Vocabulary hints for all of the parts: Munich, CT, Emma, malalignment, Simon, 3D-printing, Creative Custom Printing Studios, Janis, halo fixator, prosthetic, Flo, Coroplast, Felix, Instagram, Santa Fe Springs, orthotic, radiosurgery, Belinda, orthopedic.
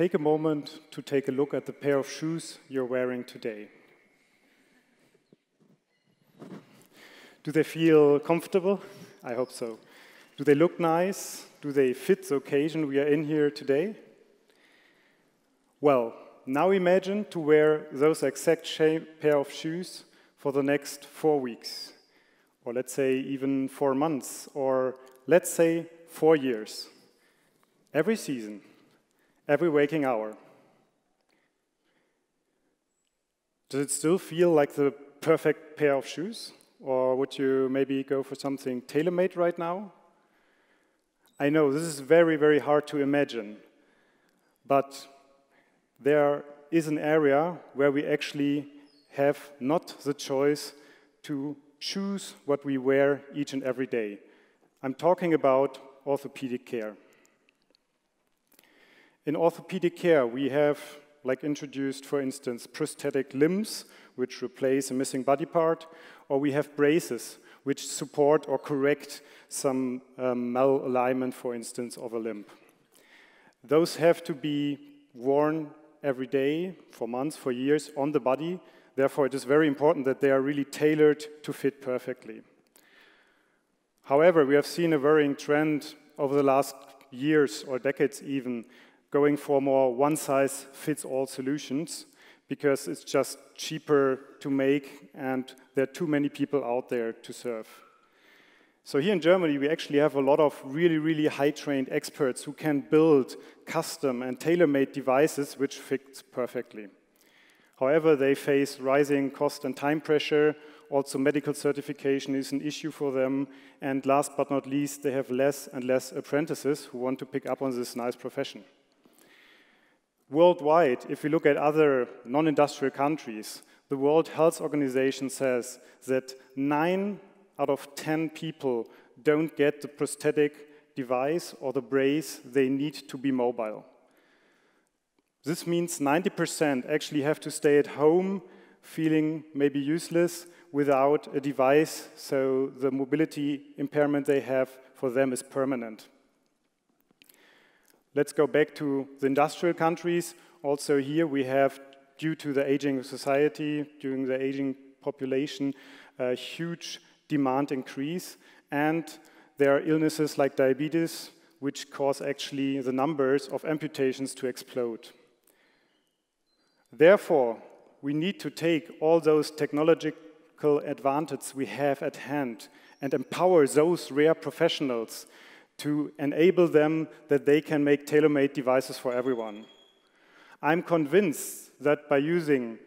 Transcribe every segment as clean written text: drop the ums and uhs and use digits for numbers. Take a moment to take a look at the pair of shoes you're wearing today. Do they feel comfortable? I hope so. Do they look nice? Do they fit the occasion we are in here today? Well, now imagine to wear those exact same pair of shoes for the next 4 weeks, or let's say even 4 months, or let's say 4 years. Every season, every waking hour. Does it still feel like the perfect pair of shoes? Or would you maybe go for something tailor-made right now? I know this is very, very hard to imagine, but there is an area where we actually have not the choice to choose what we wear each and every day. I'm talking about orthopedic care. In orthopedic care, we have, like introduced, for instance, prosthetic limbs, which replace a missing body part, or we have braces, which support or correct some malalignment, for instance, of a limb. Those have to be worn every day, for months, for years, on the body. Therefore, it is very important that they are really tailored to fit perfectly. However, we have seen a varying trend over the last years or decades even, going for more one-size-fits-all solutions, because it's just cheaper to make and there are too many people out there to serve. So here in Germany, we actually have a lot of really, really high-trained experts who can build custom and tailor-made devices which fit perfectly. However, they face rising cost and time pressure. Also, medical certification is an issue for them. And last but not least, they have less and less apprentices who want to pick up on this nice profession. Worldwide, if we look at other non-industrial countries, the World Health Organization says that 9 out of 10 people don't get the prosthetic device or the brace they need to be mobile. This means 90% actually have to stay at home, feeling maybe useless, without a device, so the mobility impairment they have for them is permanent. Let's go back to the industrial countries. Also here we have, due to the aging society, during the aging population, a huge demand increase. And there are illnesses like diabetes, which cause actually the numbers of amputations to explode. Therefore, we need to take all those technological advantages we have at hand and empower those rare professionals to enable them that they can make tailor-made devices for everyone. I'm convinced that by using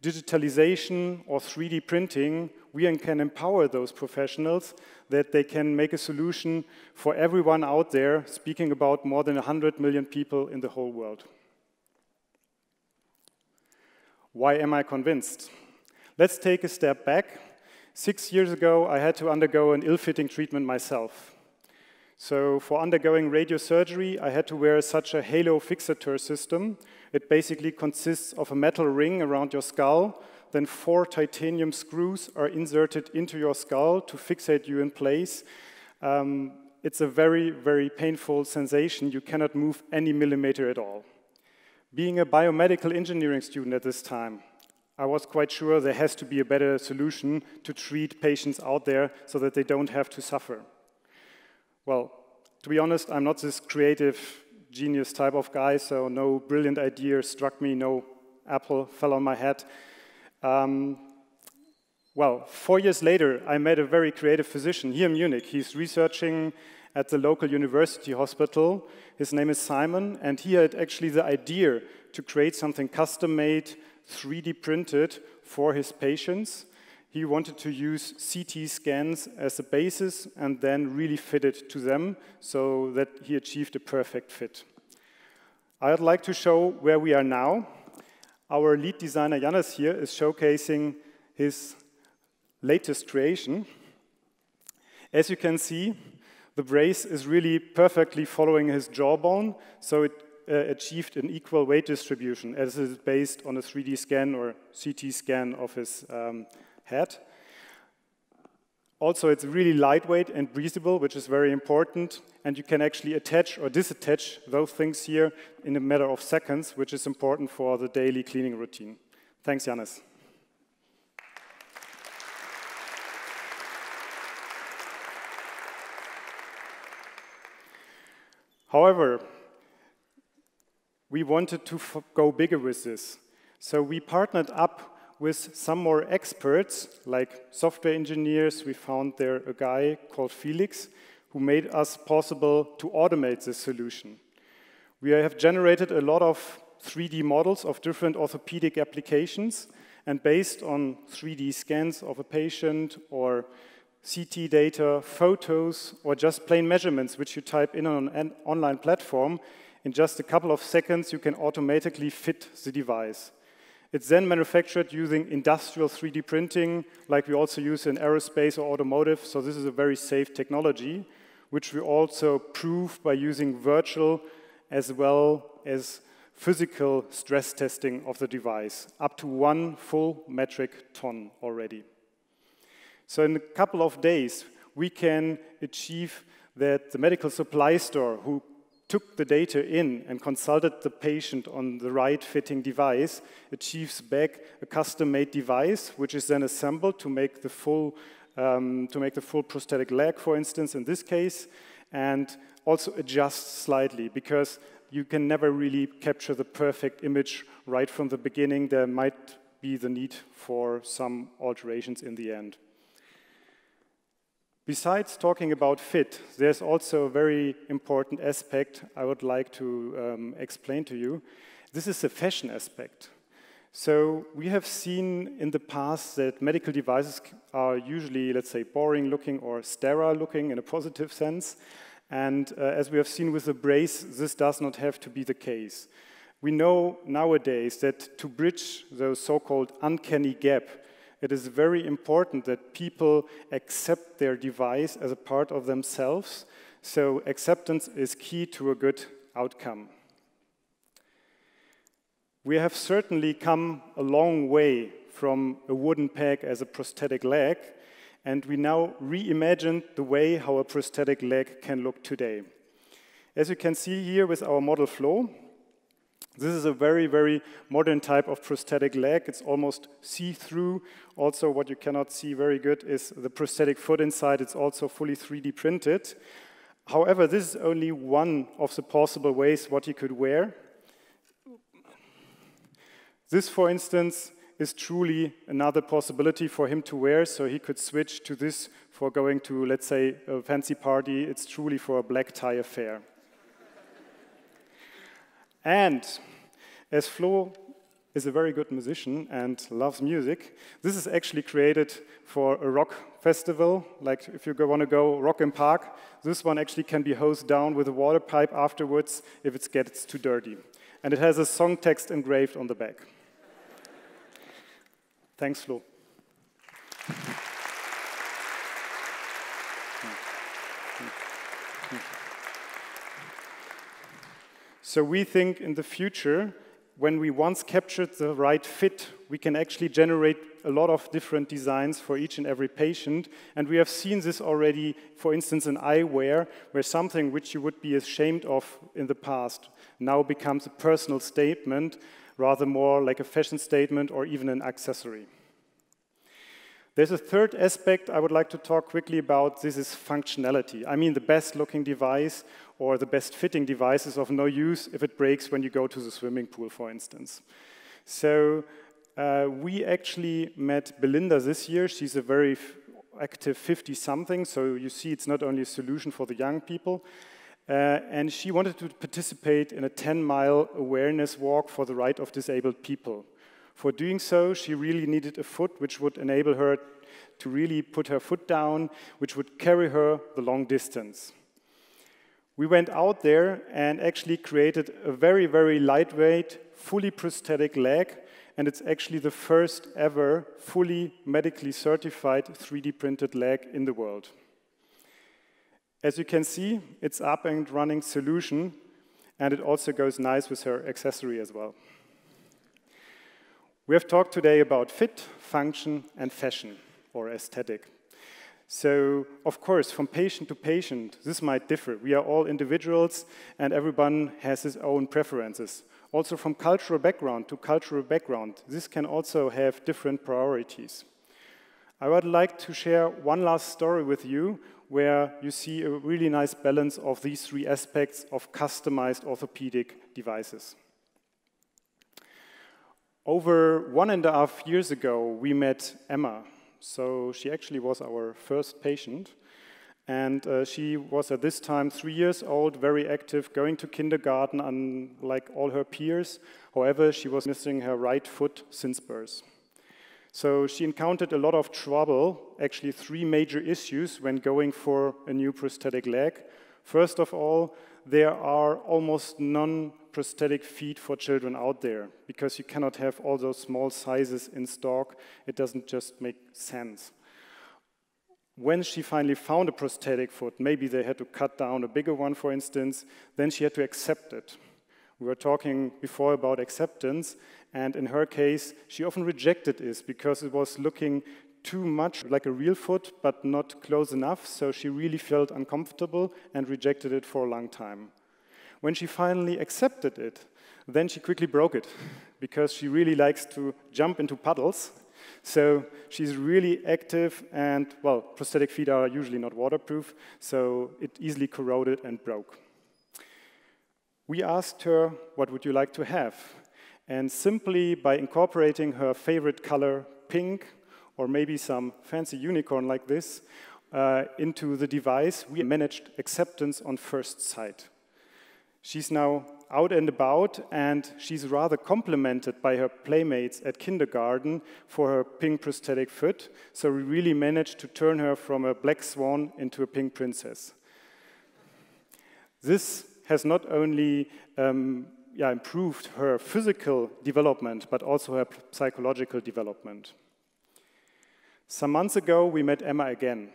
digitalization or 3D printing, we can empower those professionals that they can make a solution for everyone out there, speaking about more than 100 million people in the whole world. Why am I convinced? Let's take a step back. 6 years ago, I had to undergo an ill-fitting treatment myself. So for undergoing radiosurgery, I had to wear such a halo fixator system. It basically consists of a metal ring around your skull, then 4 titanium screws are inserted into your skull to fixate you in place. It's a very, very painful sensation. You cannot move any millimeter at all. Being a biomedical engineering student at this time, I was quite sure there has to be a better solution to treat patients out there so that they don't have to suffer. Well, to be honest, I'm not this creative genius type of guy, so no brilliant idea struck me, no apple fell on my head. Well, 4 years later, I met a very creative physician here in Munich. He's researching at the local university hospital. His name is Simon, and he had actually the idea to create something custom-made, 3D printed for his patients. He wanted to use CT scans as a basis and then really fit it to them so that he achieved a perfect fit. I'd like to show where we are now. Our lead designer, Janis, here is showcasing his latest creation. As you can see, the brace is really perfectly following his jawbone, so it achieved an equal weight distribution as it is based on a 3D scan or CT scan of his head. Also, it's really lightweight and breathable, which is very important. And you can actually attach or disattach those things here in a matter of seconds, which is important for the daily cleaning routine. Thanks, Janis. However, we wanted to go bigger with this. So we partnered up with some more experts, like software engineers. We found there a guy called Felix who made us possible to automate this solution. We have generated a lot of 3D models of different orthopedic applications, and based on 3D scans of a patient or CT data, photos, or just plain measurements which you type in on an online platform, in just a couple of seconds you can automatically fit the device. It's then manufactured using industrial 3D printing, like we also use in aerospace or automotive, so this is a very safe technology, which we also prove by using virtual as well as physical stress testing of the device, up to 1 full metric ton already. So in a couple of days, we can achieve that the medical supply store, who took the data in and consulted the patient on the right fitting device, achieves back a custom-made device, which is then assembled to make the full prosthetic leg, for instance, in this case, and also adjusts slightly, because you can never really capture the perfect image right from the beginning. There might be the need for some alterations in the end. Besides talking about fit, there's also a very important aspect I would like to explain to you. This is the fashion aspect. So we have seen in the past that medical devices are usually, let's say, boring looking or sterile looking in a positive sense. And as we have seen with the brace, this does not have to be the case. We know nowadays that to bridge the so-called uncanny gap, it is very important that people accept their device as a part of themselves, so acceptance is key to a good outcome. We have certainly come a long way from a wooden peg as a prosthetic leg, and we now reimagined the way how a prosthetic leg can look today. As you can see here with our model Flo, this is a very, very modern type of prosthetic leg. It's almost see-through. Also, what you cannot see very good is the prosthetic foot inside. It's also fully 3D printed. However, this is only one of the possible ways what you could wear. This, for instance, is truly another possibility for him to wear, so he could switch to this for going to, let's say, a fancy party. It's truly for a black tie affair. And as Flo is a very good musician and loves music, this is actually created for a rock festival. Like if you want to go rock and park, this one actually can be hosed down with a water pipe afterwards if it gets too dirty. And it has a song text engraved on the back. Thanks, Flo. So we think in the future, when we once captured the right fit, we can actually generate a lot of different designs for each and every patient. And we have seen this already, for instance, in eyewear, where something which you would be ashamed of in the past now becomes a personal statement, rather more like a fashion statement or even an accessory. There's a third aspect I would like to talk quickly about. This is functionality. I mean, the best looking device or the best fitting device is of no use if it breaks when you go to the swimming pool, for instance. So we actually met Belinda this year. She's a very active 50-something, so you see it's not only a solution for the young people. And she wanted to participate in a 10-mile awareness walk for the right of disabled people. For doing so, she really needed a foot which would enable her to really put her foot down, which would carry her the long distance. We went out there and actually created a very, very lightweight, fully prosthetic leg, and it's actually the first ever fully medically certified 3D printed leg in the world. As you can see, it's an up and running solution, and it also goes nice with her accessory as well. We have talked today about fit, function, and fashion, or aesthetic. So, of course, from patient to patient, this might differ. We are all individuals, and everyone has his own preferences. Also, from cultural background to cultural background, this can also have different priorities. I would like to share one last story with you, where you see a really nice balance of these three aspects of customized orthopedic devices. Over 1.5 years ago, we met Emma. So she actually was our first patient. And she was at this time 3 years old, very active, going to kindergarten, unlike all her peers. However, she was missing her right foot since birth. So she encountered a lot of trouble, actually 3 major issues when going for a new prosthetic leg. First of all, there are almost non-prosthetic feet for children out there, because you cannot have all those small sizes in stock. It doesn't just make sense. When she finally found a prosthetic foot, maybe they had to cut down a bigger one, for instance, then she had to accept it. We were talking before about acceptance, and in her case, she often rejected this because it was looking too much like a real foot, but not close enough, so she really felt uncomfortable and rejected it for a long time. When she finally accepted it, then she quickly broke it, because she really likes to jump into puddles, so she's really active, and, well, prosthetic feet are usually not waterproof, so it easily corroded and broke. We asked her, what would you like to have? And simply by incorporating her favorite color, pink, or maybe some fancy unicorn like this, into the device, we managed acceptance on first sight. She's now out and about, and she's rather complimented by her playmates at kindergarten for her pink prosthetic foot, so we really managed to turn her from a black swan into a pink princess. This has not only improved her physical development, but also her psychological development. Some months ago, we met Emma again.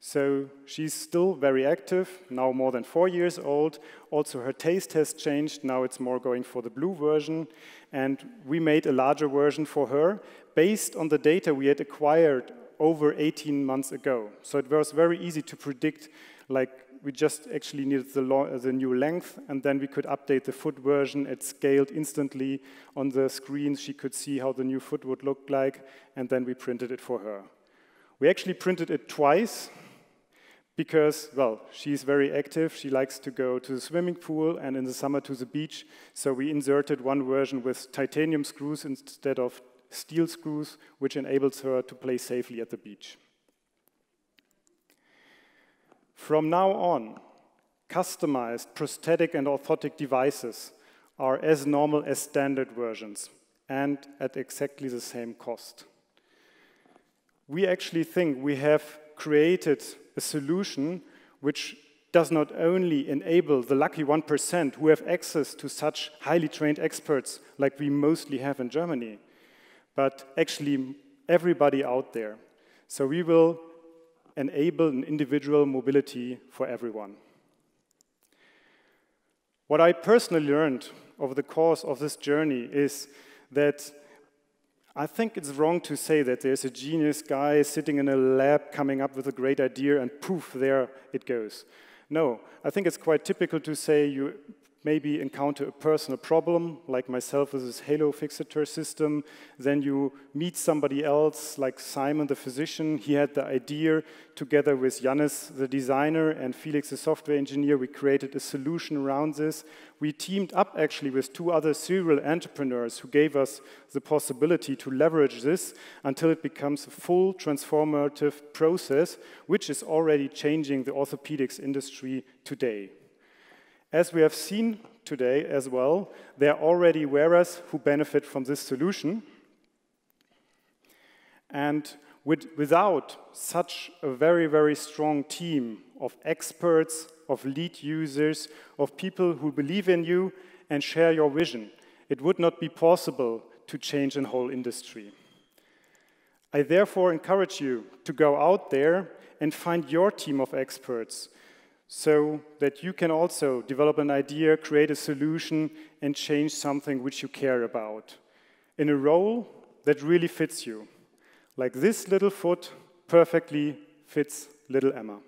So she's still very active, now more than 4 years old. Also, her taste has changed. Now it's more going for the blue version. And we made a larger version for her based on the data we had acquired over 18 months ago. So it was very easy to predict, like, we just actually needed the new length, and then we could update the foot version. It scaled instantly on the screen. She could see how the new foot would look like, and then we printed it for her. We actually printed it twice because, well, she's very active. She likes to go to the swimming pool and in the summer to the beach, so we inserted one version with titanium screws instead of steel screws, which enables her to play safely at the beach. From now on, customized prosthetic and orthotic devices are as normal as standard versions and at exactly the same cost. We actually think we have created a solution which does not only enable the lucky 1% who have access to such highly trained experts like we mostly have in Germany, but actually everybody out there. So we will enable an individual mobility for everyone. What I personally learned over the course of this journey is that I think it's wrong to say that there's a genius guy sitting in a lab coming up with a great idea and poof, there it goes. No, I think it's quite typical to say you maybe encounter a personal problem, like myself with this halo fixator system. Then you meet somebody else, like Simon, the physician. He had the idea. Together with Janis, the designer, and Felix, the software engineer, we created a solution around this. We teamed up, actually, with 2 other serial entrepreneurs who gave us the possibility to leverage this until it becomes a full transformative process, which is already changing the orthopedics industry today. As we have seen today as well, there are already wearers who benefit from this solution. And without such a very, very strong team of experts, of lead users, of people who believe in you and share your vision, it would not be possible to change a whole industry. I therefore encourage you to go out there and find your team of experts, so that you can also develop an idea, create a solution, and change something which you care about in a role that really fits you. Like this little foot perfectly fits little Emma.